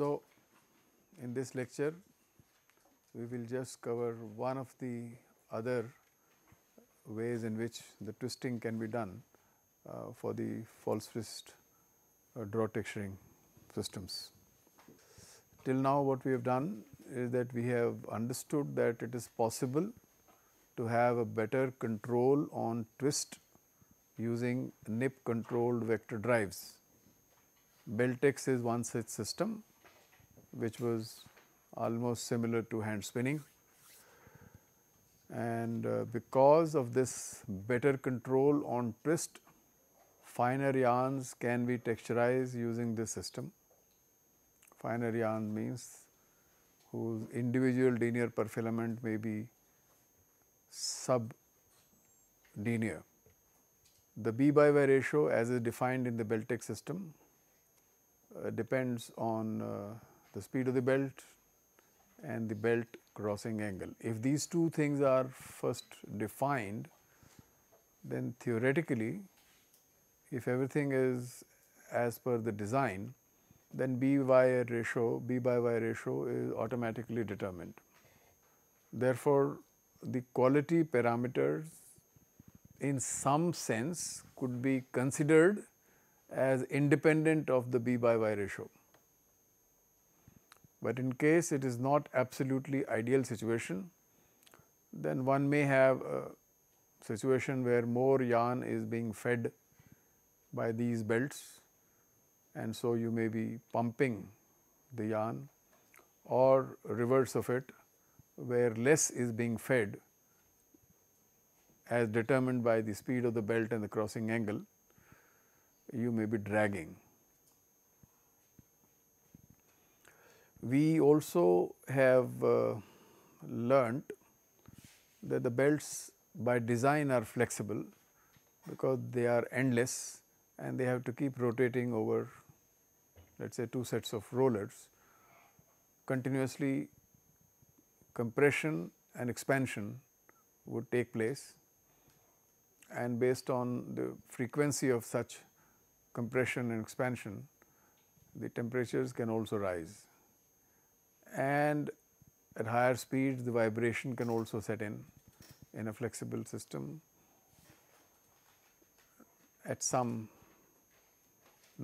So, in this lecture, we will just cover one of the other ways in which the twisting can be done for the false twist draw texturing systems. Till now what we have done is that we have understood that it is possible to have a better control on twist using nip controlled vector drives. Beltex is one such system which was almost similar to hand spinning, and because of this better control on twist, finer yarns can be texturized using this system. Finer yarn means whose individual denier per filament may be sub-denier. The B/Y ratio as is defined in the Beltex system depends on the speed of the belt and the belt crossing angle. If these two things are first defined, then theoretically, if everything is as per the design, then B/Y ratio is automatically determined. Therefore, the quality parameters in some sense could be considered as independent of the B/Y ratio. But in case it is not absolutely ideal situation, then one may have a situation where more yarn is being fed by these belts, and so you may be pumping the yarn, or reverse of it where less is being fed as determined by the speed of the belt and the crossing angle, you may be dragging. We also have learnt that the belts by design are flexible because they are endless and they have to keep rotating over, let us say, two sets of rollers. Continuously compression and expansion would take place, and based on the frequency of such compression and expansion, the temperatures can also rise, and at higher speeds the vibration can also set in a flexible system at some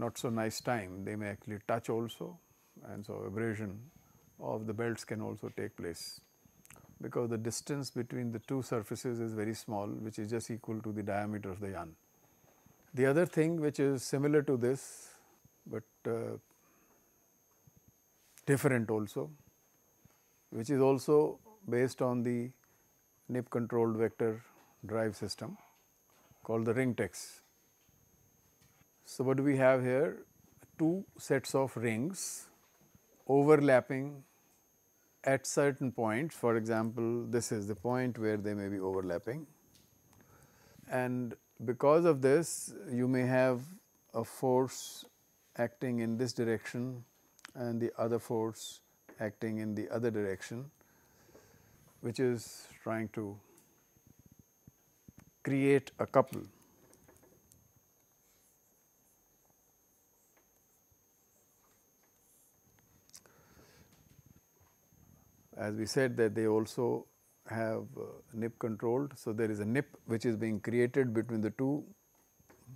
not so nice time. They may actually touch also, and so abrasion of the belts can also take place because the distance between the two surfaces is very small, which is just equal to the diameter of the yarn. The other thing which is similar to this but different also, which is also based on the nip controlled vector drive system called the Ringtex. So, what do we have here? Two sets of rings overlapping at certain points. For example, this is the point where they may be overlapping, and because of this you may have a force acting in this direction and the other force acting in the other direction, which is trying to create a couple. As we said that they also have nip controlled, so there is a nip which is being created between the two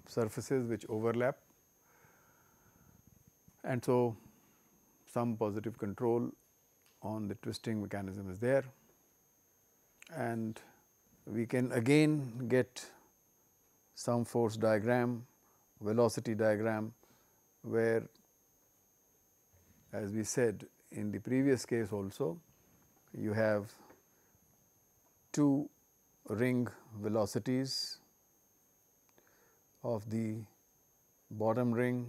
surfaces which overlap, and so some positive control on the twisting mechanism is there, and we can again get some force diagram, velocity diagram, where, as we said in the previous case also, you have two ring velocities of the bottom ring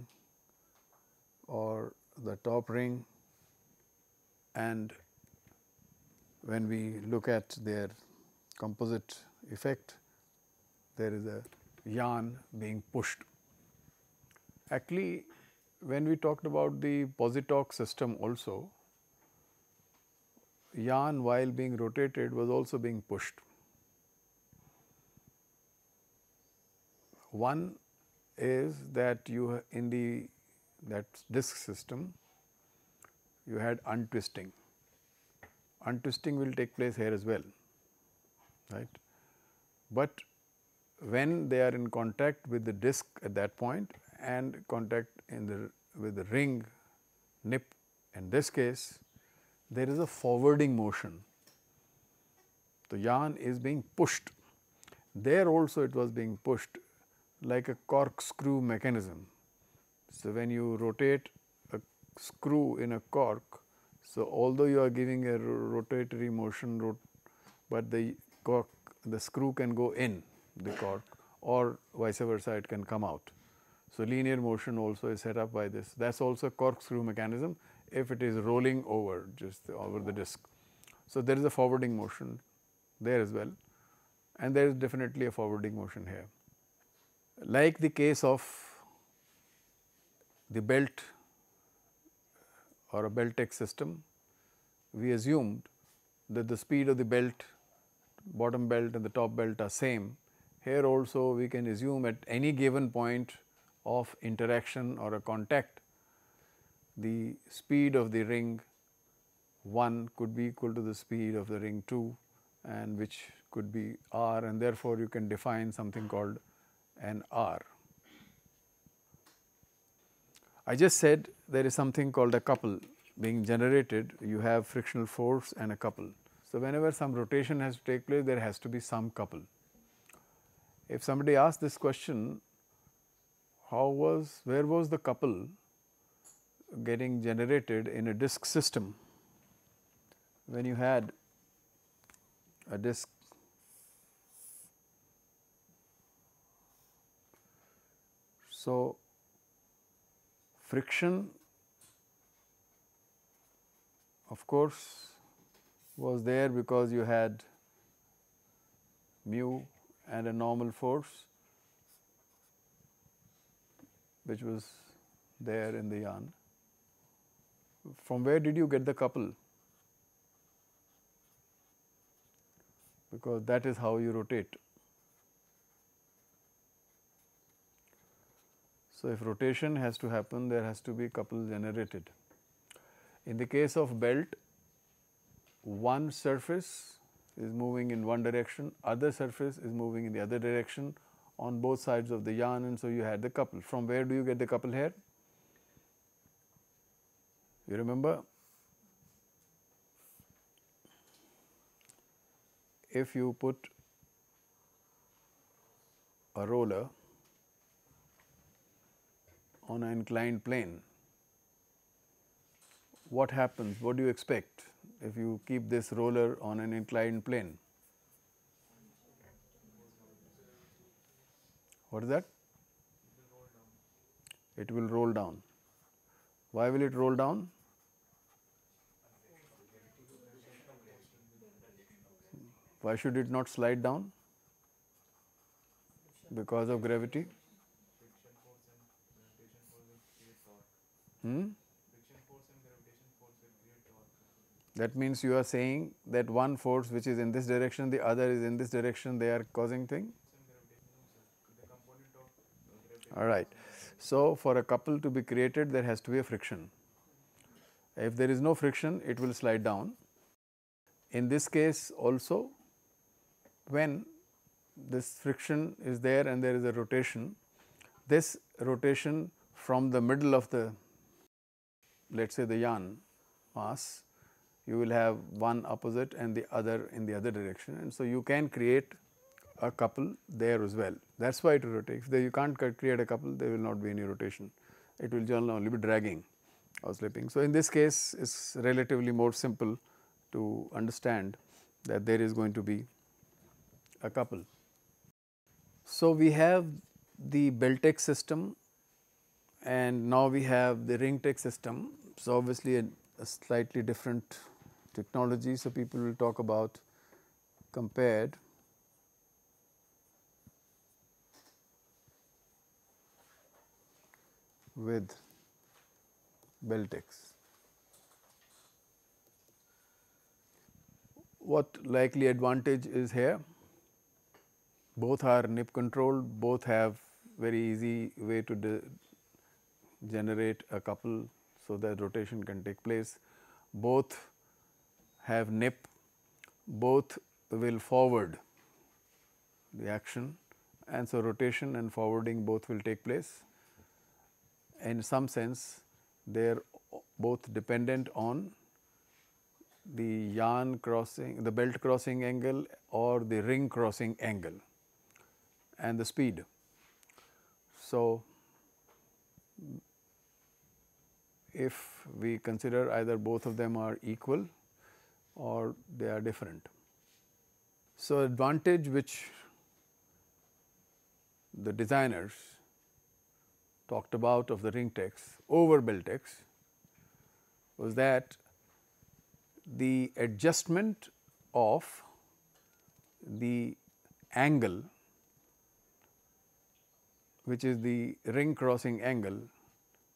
or the top ring, and when we look at their composite effect, there is a yarn being pushed. Actually, when we talked about the Positoc system also, yarn while being rotated was also being pushed. One is that you in the that disc system you had untwisting. Untwisting will take place here as well, right. But when they are in contact with the disc at that point and contact with the ring, nip in this case, there is a forwarding motion. The yarn is being pushed. There also it was being pushed like a corkscrew mechanism. So, when you rotate a screw in a cork, so although you are giving a rotatory motion, but the cork, the screw can go in the cork or vice versa, it can come out. So, linear motion also is set up by this. That is also a corkscrew mechanism if it is rolling over just over the disc. So, there is a forwarding motion there as well, and there is definitely a forwarding motion here. Like the case of the belt or a Beltex system, we assumed that the speed of the belt, bottom belt and the top belt are same. Here also we can assume at any given point of interaction or a contact, the speed of the ring 1 could be equal to the speed of the ring 2, and which could be R, and therefore you can define something called an R. I just said there is something called a couple being generated. You have frictional force and a couple. So, whenever some rotation has to take place, there has to be some couple. If somebody asks this question, where was the couple getting generated in a disc system? When you had a disc, so friction of course was there because you had mu and a normal force which was there in the yarn. From where did you get the couple? Because that is how you rotate. So, if rotation has to happen, there has to be couple generated. In the case of belt, one surface is moving in one direction, other surface is moving in the other direction on both sides of the yarn, and so you had the couple. From where do you get the couple here? You remember? If you put a roller on an inclined plane, what happens? What do you expect if you keep this roller on an inclined plane? What is that? It will roll down. Why will it roll down? Why should it not slide down? Because of gravity? That means you are saying that one force which is in this direction, the other is in this direction, they are causing thing? Alright. So, for a couple to be created, there has to be a friction. If there is no friction, it will slide down. In this case also, when this friction is there and there is a rotation, this rotation from the middle of the, let us say, the yarn mass, you will have one opposite and the other in the other direction, and so you can create a couple there as well. That is why it rotates. If you can't create a couple, there will not be any rotation. It will only be dragging or slipping. So, in this case, it is relatively more simple to understand that there is going to be a couple. So, we have the Beltex system and now we have the Ringtex system. So, obviously a slightly different technology. So, people will talk about compared. With Beltex. What likely advantage is here? Both are nip controlled, both have very easy way to generate a couple so that rotation can take place. both have nip, both will forward the action, and so rotation and forwarding both will take place. In some sense, they are both dependent on the yarn crossing, the belt crossing angle or the ring crossing angle and the speed. So, if we consider either both of them are equal or they are different. So, advantage which the designers talked about of the Ringtex over Beltex was that the adjustment of the angle, which is the ring crossing angle,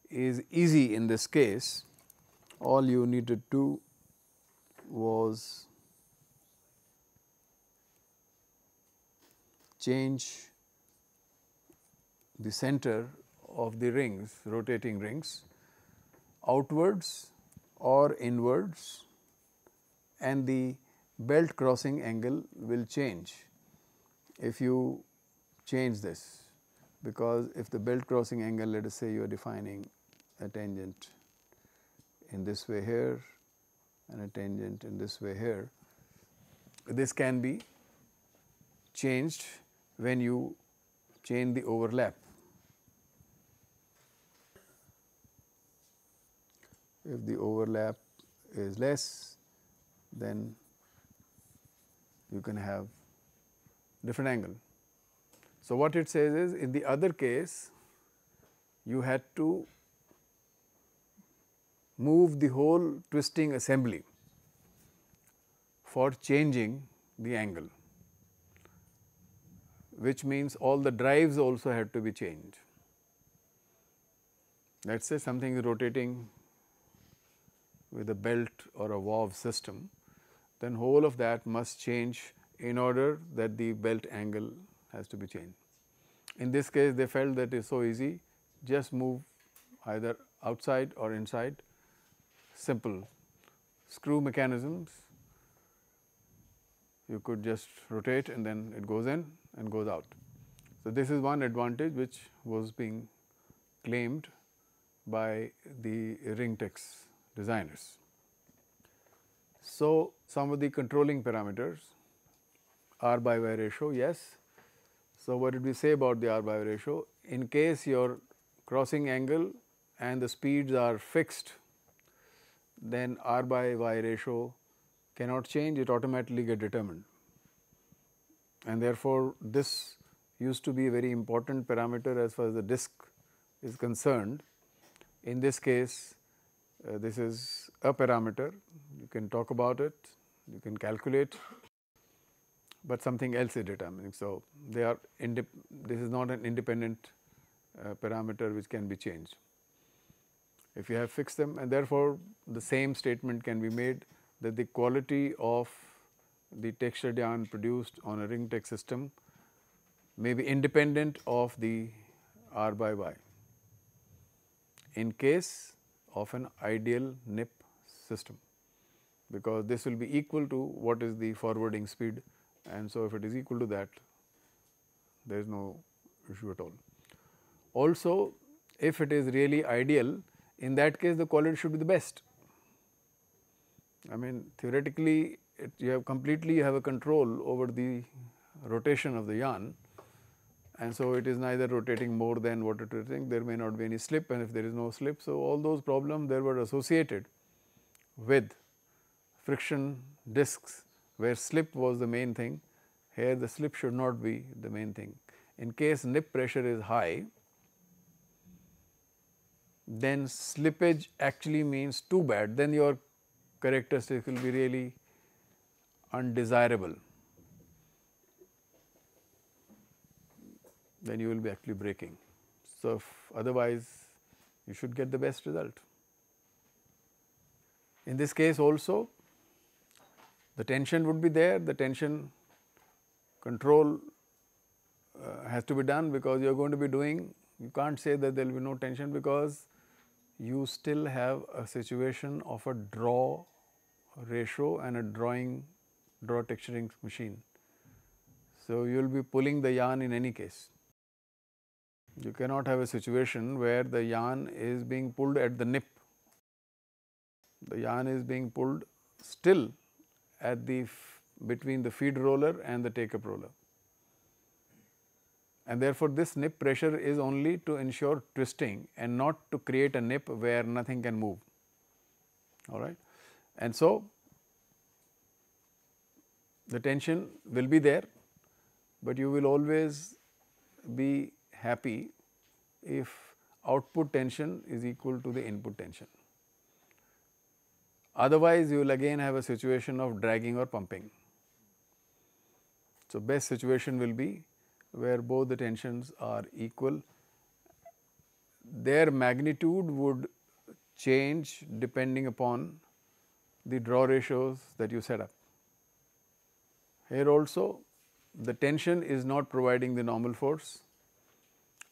is easy in this case. All you needed to do was change the center of the rings, rotating rings, outwards or inwards, and the belt crossing angle will change if you change this, because if the belt crossing angle, let us say you are defining a tangent in this way here and a tangent in this way here, this can be changed when you change the overlap. If the overlap is less, then you can have different angle. So, what it says is, in the other case, you had to move the whole twisting assembly for changing the angle, which means all the drives also had to be changed. Let us say something is rotating with a belt or a valve system, then whole of that must change in order that the belt angle has to be changed. In this case, they felt that it is so easy, just move either outside or inside, simple screw mechanisms. You could just rotate and then it goes in and goes out. So, this is one advantage which was being claimed by the Ringtex designers. So, some of the controlling parameters, R by Y ratio, yes. So, what did we say about the R by Y ratio? In case your crossing angle and the speeds are fixed, then R by Y ratio cannot change, it automatically gets determined. And therefore, this used to be a very important parameter as far as the disc is concerned. In this case, this is a parameter, you can talk about it, you can calculate, but something else is determining. So, they are this is not an independent parameter which can be changed if you have fixed them, and therefore, the same statement can be made that the quality of the textured yarn produced on a Ringtex system may be independent of the R by Y in case of an ideal nip system, because this will be equal to what is the forwarding speed, and so if it is equal to that, there is no issue at all. Also, if it is really ideal, in that case the quality should be the best. I mean, theoretically you have completely a control over the rotation of the yarn, and so it is neither rotating more than what it is rotating, there may not be any slip, and if there is no slip, so all those problems there were associated with friction discs where slip was the main thing. Here the slip should not be the main thing. In case nip pressure is high, then slippage actually means too bad, then your characteristics will be really undesirable. Then you will be actually breaking. So, otherwise you should get the best result. In this case also, the tension would be there, the tension control has to be done, because you are going to be doing, you can't say that there will be no tension, because you still have a situation of a draw ratio and a draw texturing machine. So, you will be pulling the yarn in any case. You cannot have a situation where the yarn is being pulled at the nip. The yarn is being pulled still at the between the feed roller and the take up roller. And therefore, this nip pressure is only to ensure twisting and not to create a nip where nothing can move. All right. And so, the tension will be there, but you will always be happy if output tension is equal to the input tension. Otherwise, you will again have a situation of dragging or pumping. So, best situation will be where both the tensions are equal. Their magnitude would change depending upon the draw ratios that you set up. Here also, the tension is not providing the normal force.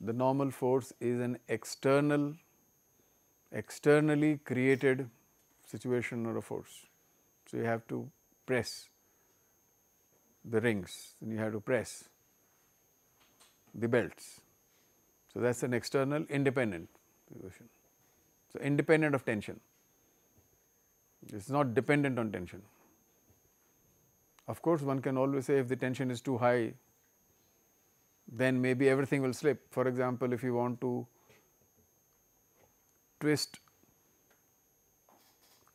The normal force is an externally created situation or a force. So, you have to press the rings and you have to press the belts. So, that is an external independent situation. So, independent of tension, it is not dependent on tension. Of course, one can always say if the tension is too high, then maybe everything will slip. For example, if you want to twist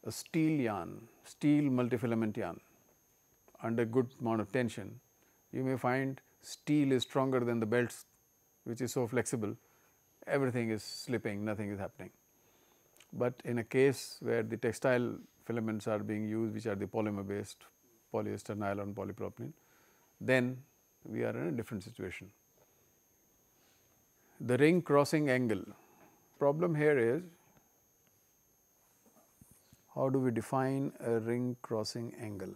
a steel multifilament yarn under good amount of tension, you may find steel is stronger than the belts, which is so flexible, everything is slipping, nothing is happening. But in a case where the textile filaments are being used, which are the polymer based, polyester, nylon, polypropylene, then we are in a different situation. The ring crossing angle. Problem here is, how do we define a ring crossing angle?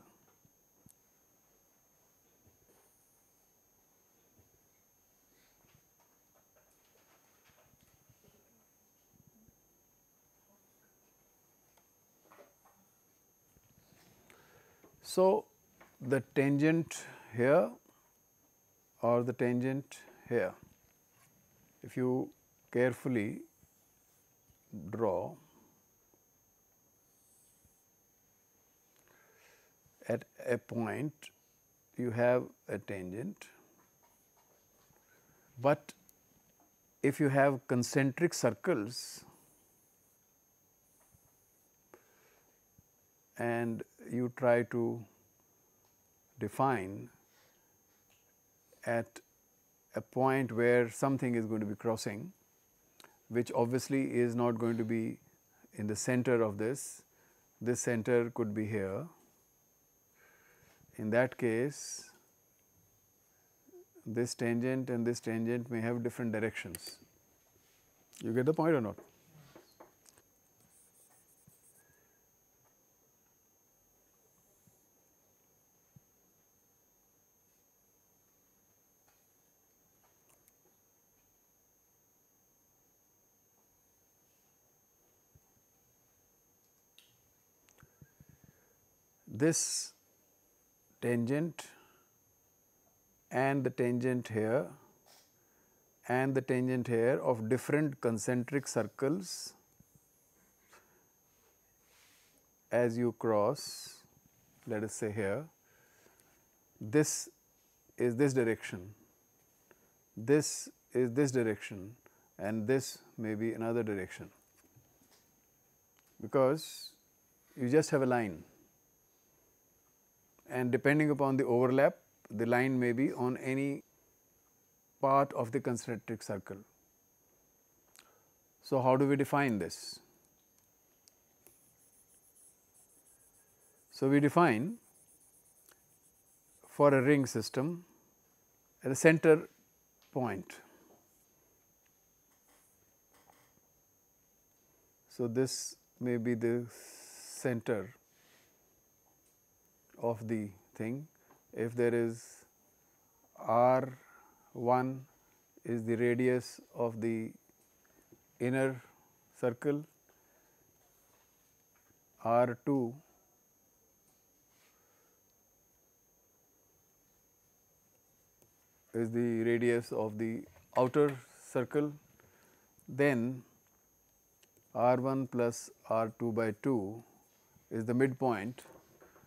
So, the tangent here or the tangent here, if you carefully draw at a point, you have a tangent, but if you have concentric circles and you try to define at a point where something is going to be crossing, which obviously is not going to be in the center of this. This center could be here. In that case, this tangent and this tangent may have different directions. You get the point or not? This tangent and the tangent here and the tangent here of different concentric circles as you cross, let us say here, this is this direction, this is this direction, and this may be another direction, because you just have a line. And depending upon the overlap, the line may be on any part of the concentric circle. So, how do we define this? So, we define for a ring system at a center point. So, this may be the center of the thing. If there is R1 is the radius of the inner circle, R2 is the radius of the outer circle, then R1 plus R2 by 2 is the midpoint,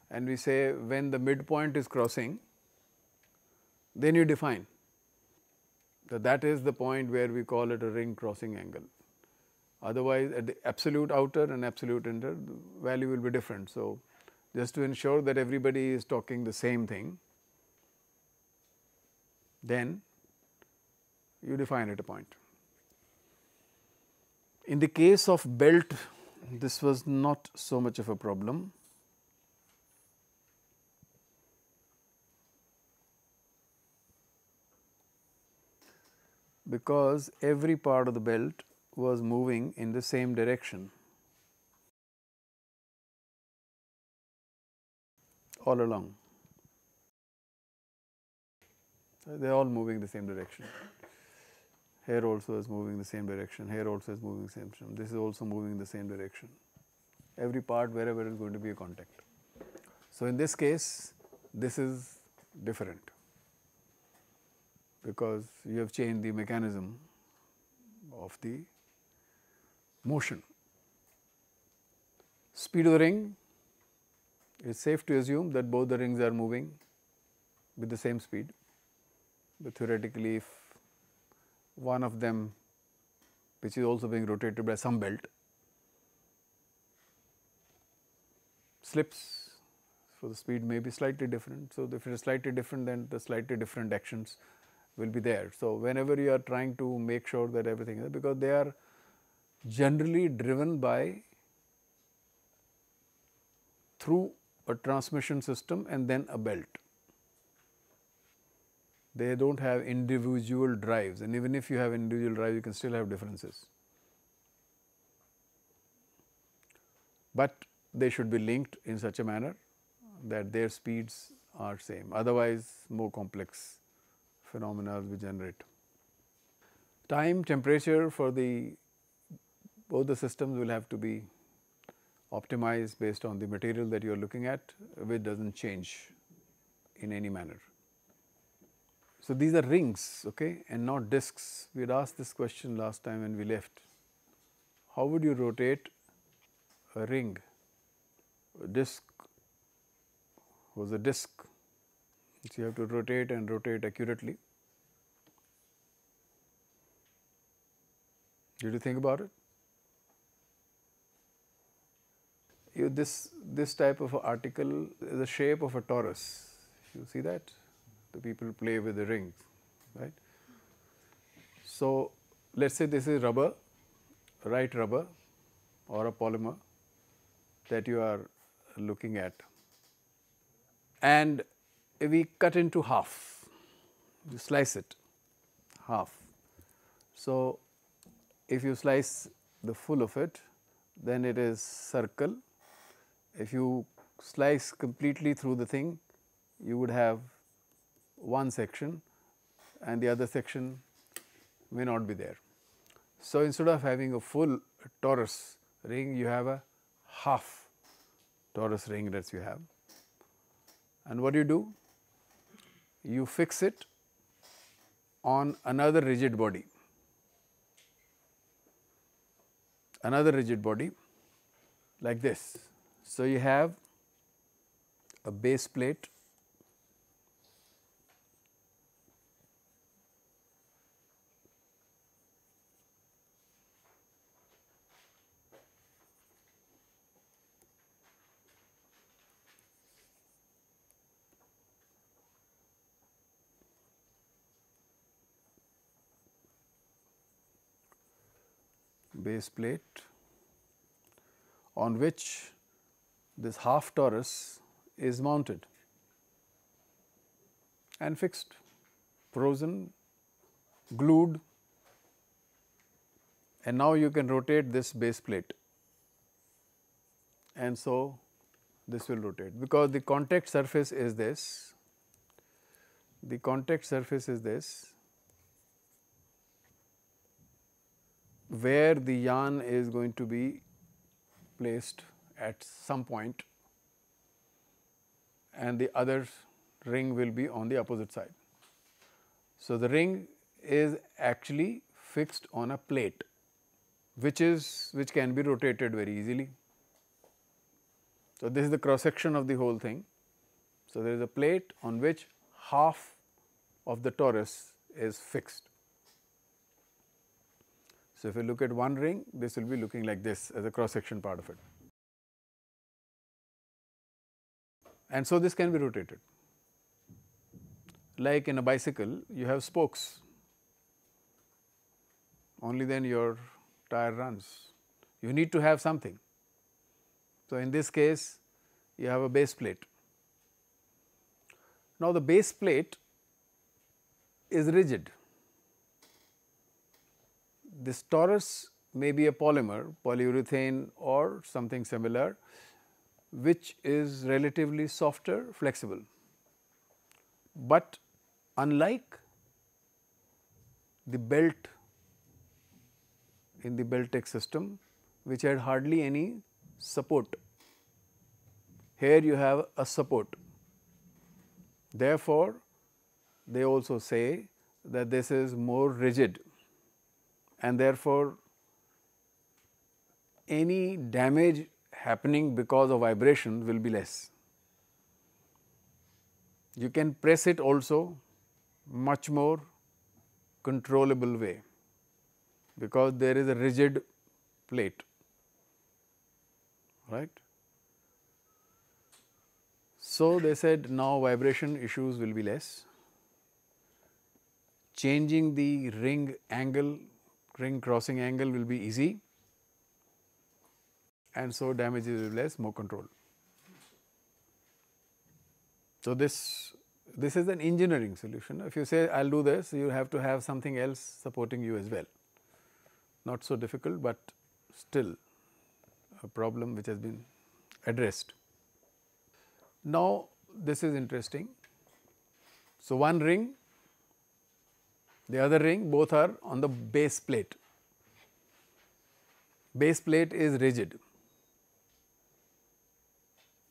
and we say when the midpoint is crossing, then you define. So, that is the point where we call it a ring crossing angle. Otherwise, at the absolute outer and absolute inner, the value will be different. So, just to ensure that everybody is talking the same thing, then you define at a point. In the case of belt, this was not so much of a problem. Because every part of the belt was moving in the same direction all along. They are all moving the same direction. Here also is moving the same direction, here also is moving the same direction, this is also moving the same direction. Every part wherever is going to be a contact. So, in this case, this is different, because you have changed the mechanism of the motion. Speed of the ring, it is safe to assume that both the rings are moving with the same speed, but theoretically if one of them, which is also being rotated by some belt, slips, so the speed may be slightly different. So, if it is slightly different, then the slightly different actions will be there. So, whenever you are trying to make sure that everything is, because they are generally driven by through a transmission system and then a belt. They do not have individual drives, and even if you have individual drives, you can still have differences. But they should be linked in such a manner that their speeds are same, otherwise more complex phenomena we generate. Time, temperature for the both the systems will have to be optimized based on the material that you are looking at, which does not change in any manner. So, these are rings, okay, and not discs. We had asked this question last time when we left. How would you rotate a ring? A disc was a disc. So, you have to rotate and rotate accurately. Did you think about it? This type of article is the shape of a torus. You see that? The people play with the rings, right. So, let us say this is rubber, right rubber or a polymer that you are looking at, and we cut into half, you slice it half. So, if you slice the full of it, then it is circle. If you slice completely through the thing, you would have one section and the other section may not be there. So, instead of having a full torus ring, you have a half torus ring that you have. And what do? You fix it on another rigid body, like this. So, you have a base plate on which this half torus is mounted and fixed, frozen, glued, and now you can rotate this base plate, and so this will rotate because the contact surface is this, where the yarn is going to be placed at some point and the other ring will be on the opposite side. So, the ring is actually fixed on a plate which can be rotated very easily. So, this is the cross section of the whole thing. So, there is a plate on which half of the torus is fixed. So, if you look at one ring, this will be looking like this as a cross section part of it. And so, this can be rotated. Like in a bicycle, you have spokes, only then your tire runs. You need to have something. So, in this case, you have a base plate. Now, the base plate is rigid. This torus may be a polymer, polyurethane or something similar, which is relatively softer, flexible. But unlike the belt in the Beltex system, which had hardly any support, here you have a support. Therefore, they also say that this is more rigid and therefore, any damage happening because of vibration will be less. You can press it also much more controllable way because there is a rigid plate, right. So, they said now vibration issues will be less. Changing the ring angle, ring crossing angle will be easy, and so damage is less, more control. So, this is an engineering solution. If you say I will do this, you have to have something else supporting you as well. Not so difficult, but still a problem which has been addressed. Now, this is interesting. So, one ring, the other ring, both are on the base plate. Base plate is rigid.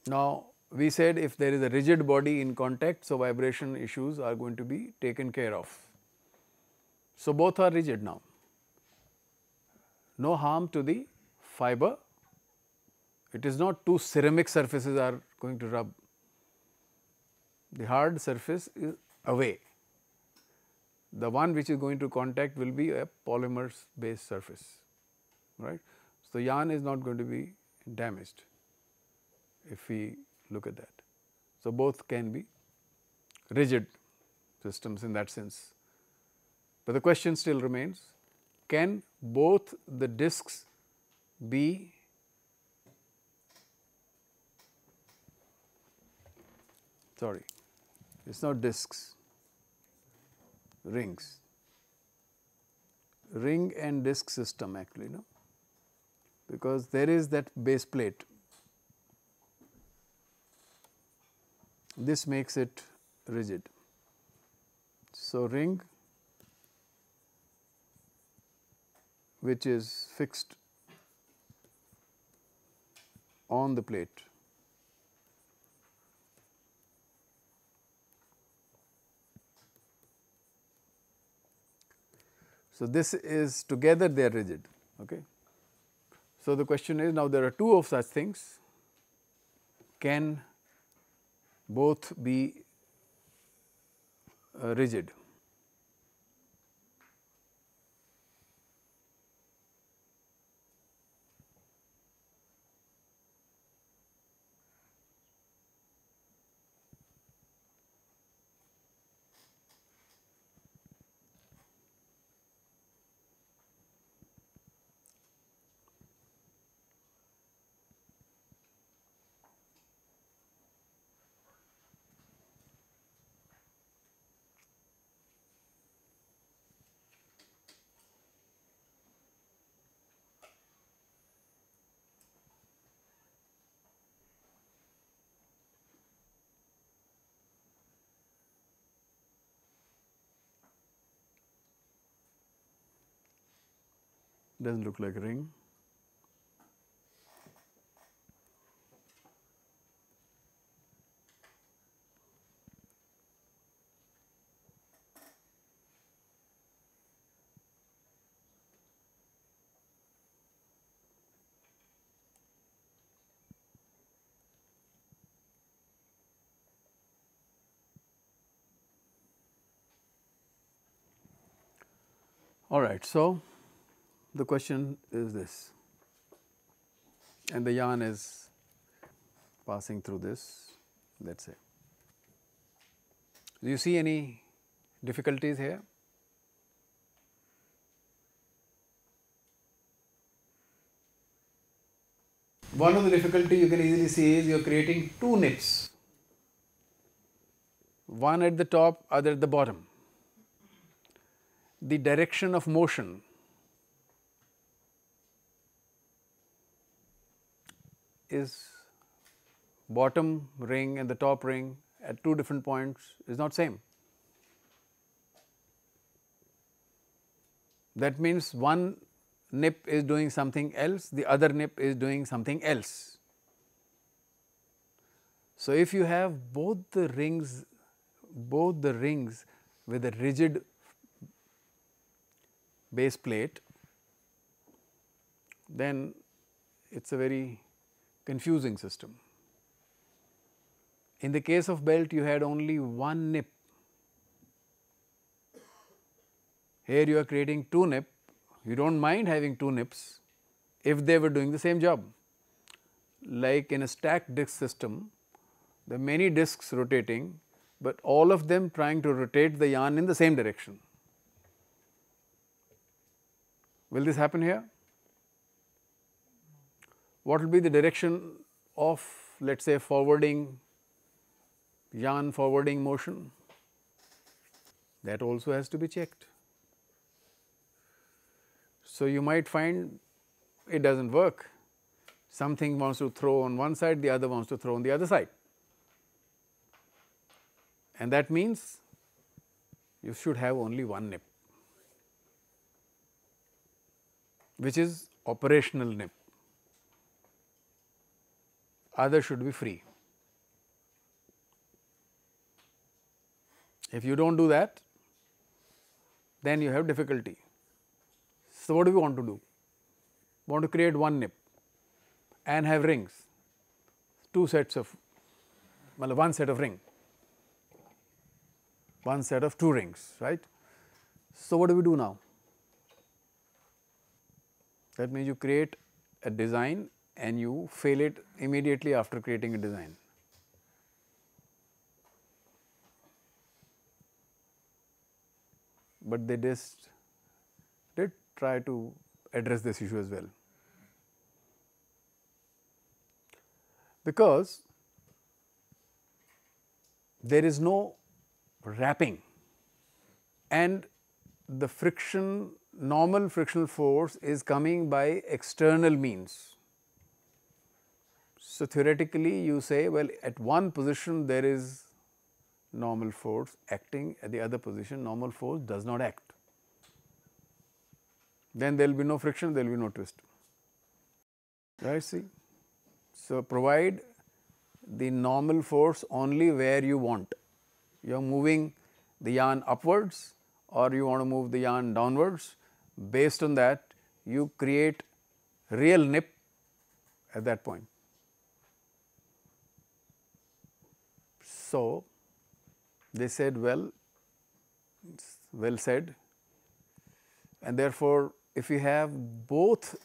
Now, we said if there is a rigid body in contact, so vibration issues are going to be taken care of. So, both are rigid now. No harm to the fiber. It is not two ceramic surfaces are going to rub. The hard surface is away. The one which is going to contact will be a polymer based surface, right. So, yarn is not going to be damaged if we look at that. So, both can be rigid systems in that sense, but the question still remains, can both the discs be sorry, it is not discs, rings, ring and disc system actually, no, because there is that base plate. This makes it rigid. So, ring which is fixed on the plate . So, this is together they are rigid. Okay. So, the question is now there are two of such things. Can both be rigid? Doesn't look like a ring. All right, so the question is this, and the yarn is passing through this, let us say. Do you see any difficulties here? One of the difficulty you can easily see is you are creating two nips, one at the top, other at the bottom. The direction of motion is bottom ring and the top ring at two different points is not same. That means one nip is doing something else, the other nip is doing something else. So, if you have both the rings with a rigid base plate, then it is a very confusing system. In the case of belt, you had only one nip. Here you are creating two nips. You do not mind having two nips if they were doing the same job. Like in a stacked disc system, there are many discs rotating, but all of them trying to rotate the yarn in the same direction. Will this happen here? What will be the direction of, let us say, yarn forwarding motion? That also has to be checked. So, you might find it does not work. Something wants to throw on one side, the other wants to throw on the other side. And that means you should have only one nip, which is operational nip. Other should be free. If you do not do that, then you have difficulty. So, what do we want to do? We want to create one nip and have rings, one set of two rings, right. So, what do we do now? That means you create a design and you fail it immediately after creating a design. But they just did try to address this issue as well, because there is no wrapping and the friction, normal frictional force is coming by external means. So, theoretically you say, well, at one position there is normal force acting, at the other position normal force does not act. Then there will be no friction, there will be no twist, right, see. So, provide the normal force only where you want. You are moving the yarn upwards or you want to move the yarn downwards, based on that you create real nip at that point. So, they said, well, it's well said, and therefore, if you have both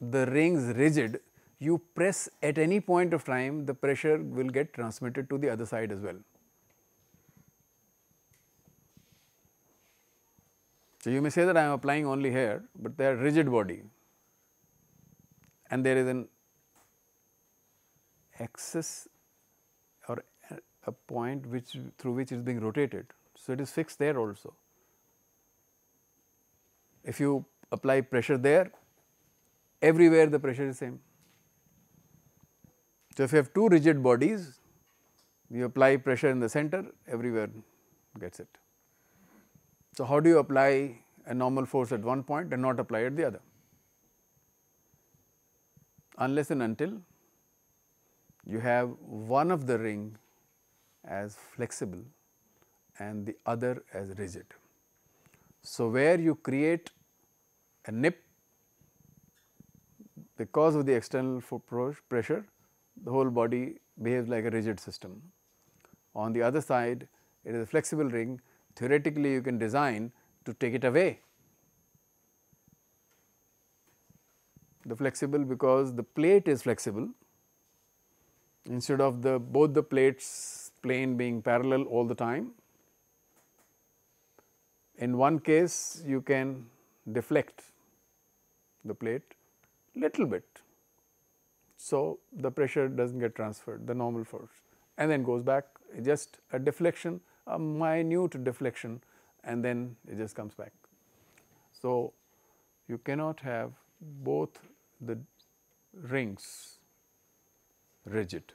the rings rigid, you press at any point of time, the pressure will get transmitted to the other side as well. So, you may say that I am applying only here, but they are rigid body and there is an axis or a point which through which it is being rotated. So, it is fixed there also. If you apply pressure there, everywhere the pressure is same. So, if you have two rigid bodies, you apply pressure in the center, everywhere gets it. So, how do you apply a normal force at one point and not apply at the other? Unless and until you have one of the ring as flexible and the other as rigid. So, where you create a nip because of the external pressure, the whole body behaves like a rigid system. On the other side, it is a flexible ring. Theoretically, you can design to take it away the flexible because the plate is flexible. Instead of the both the plates plane being parallel all the time, in one case you can deflect the plate little bit. So, the pressure does not get transferred, the normal force, and then goes back, just a deflection, a minute deflection, and then it just comes back. So, you cannot have both the rings rigid.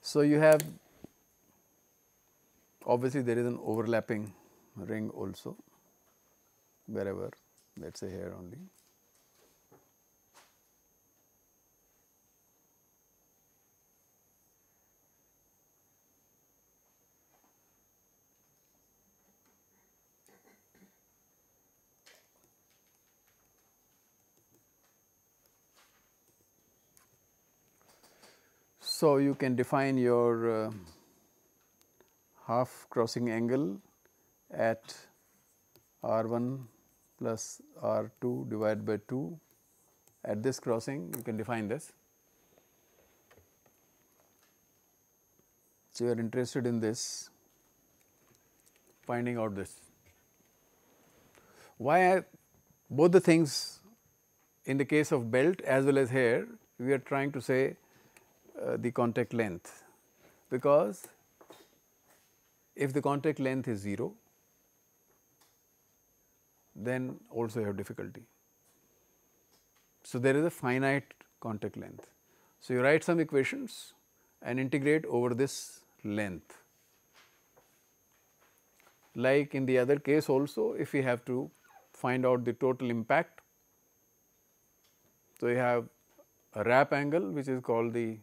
So, you have obviously there is an overlapping ring also wherever, let us say here only. So, you can define your half crossing angle at R1 plus R2 divided by 2 at this crossing, you can define this. So, you are interested in this, finding out this. Why both the things in the case of belt as well as here, we are trying to say the contact length, because if the contact length is 0, then also you have difficulty. So, there is a finite contact length. So, you write some equations and integrate over this length. Like in the other case also, if we have to find out the total impact, so you have a wrap angle which is called the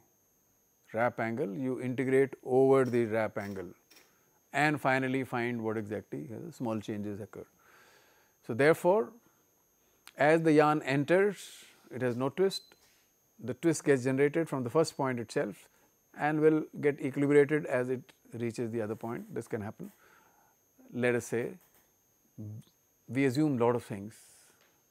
wrap angle, you integrate over the wrap angle and finally find what exactly small changes occur. So, therefore, as the yarn enters, it has no twist, the twist gets generated from the first point itself and will get equilibrated as it reaches the other point. This can happen. Let us say we assume lot of things,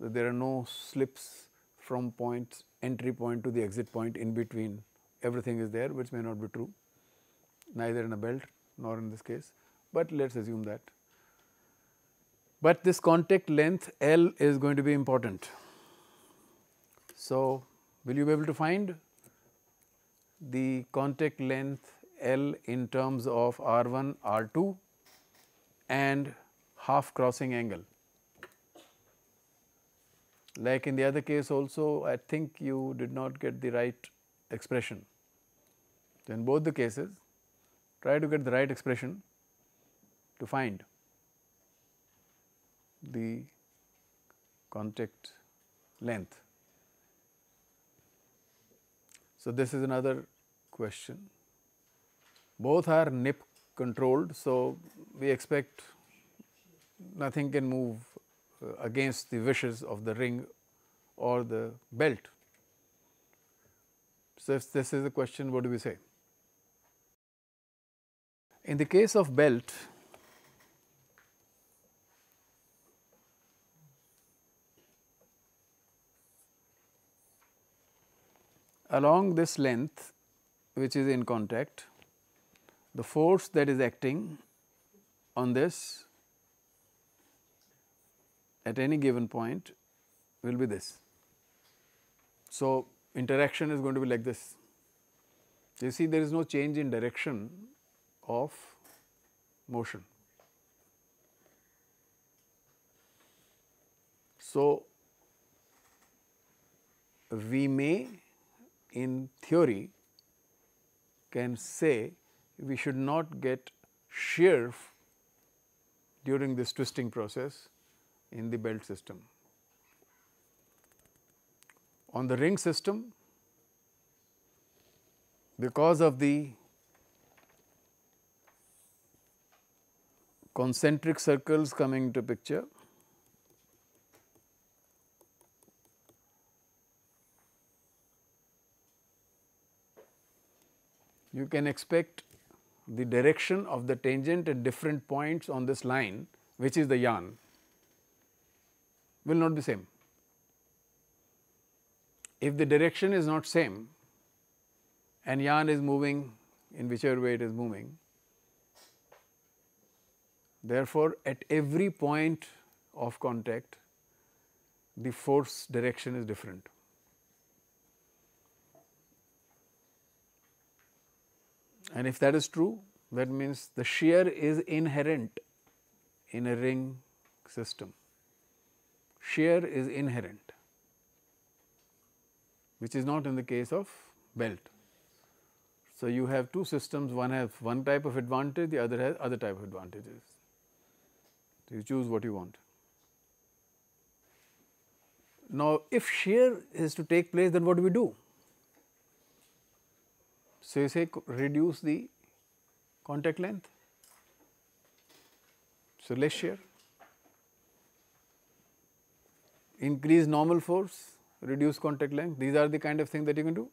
that there are no slips from point entry point to the exit point in between. Everything is there, which may not be true, neither in a belt nor in this case, but let us assume that. But this contact length L is going to be important. So, will you be able to find the contact length L in terms of R1, R2 and half crossing angle? Like in the other case also, I think you did not get the right expression. So, in both the cases, try to get the right expression to find the contact length. So, this is another question. Both are nip controlled. So, we expect nothing can move against the wishes of the ring or the belt. So, if this is the question, what do we say? In the case of belt, along this length which is in contact, the force that is acting on this at any given point will be this. So, interaction is going to be like this. You see, there is no change in direction of motion. So, we may in theory can say we should not get shear during this twisting process in the belt system. On the ring system, because of the concentric circles coming into picture, you can expect the direction of the tangent at different points on this line, which is the yarn, will not be same. If the direction is not same and yarn is moving in whichever way it is moving, therefore, at every point of contact, the force direction is different. And if that is true, that means the shear is inherent in a ring system. Shear is inherent, which is not in the case of belt. So, you have two systems, one has one type of advantage, the other has other type of advantages. So, you choose what you want. Now, if shear is to take place, then what do we do? So, you say reduce the contact length, so less shear, increase normal force, reduce contact length. These are the kind of things that you can do,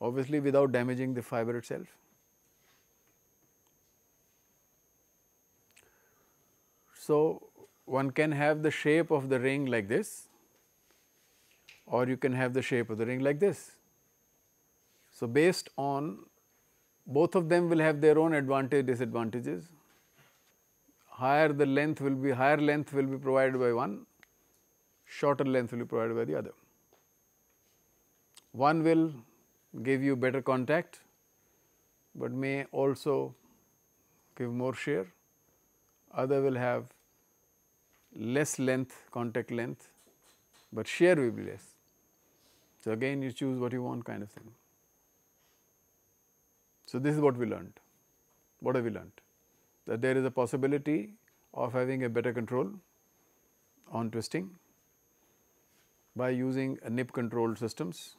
obviously without damaging the fiber itself. So, one can have the shape of the ring like this, or you can have the shape of the ring like this. So, based on both of them will have their own advantage, disadvantages. Higher the length will be, higher length will be provided by one, shorter length will be provided by the other. One will give you better contact, but may also give more shear. Other will have less length, contact length, but shear will be less. So, again you choose what you want, kind of thing. So, this is what we learned. What have we learned? That there is a possibility of having a better control on twisting by using a nip controlled systems.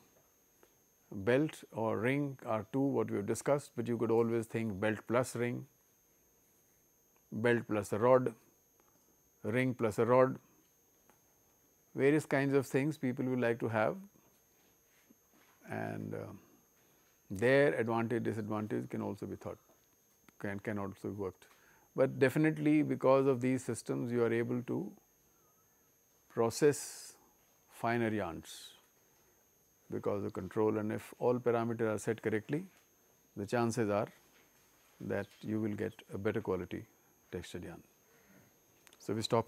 Belt or ring are two what we have discussed, but you could always think belt plus ring, belt plus a rod, ring plus a rod, various kinds of things people would like to have, and their advantage, disadvantage can also be thought, can also be worked. But definitely because of these systems you are able to process finer yarns because of control, and if all parameters are set correctly, the chances are that you will get a better quality textured yarn. So, we stop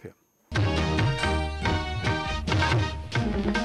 here.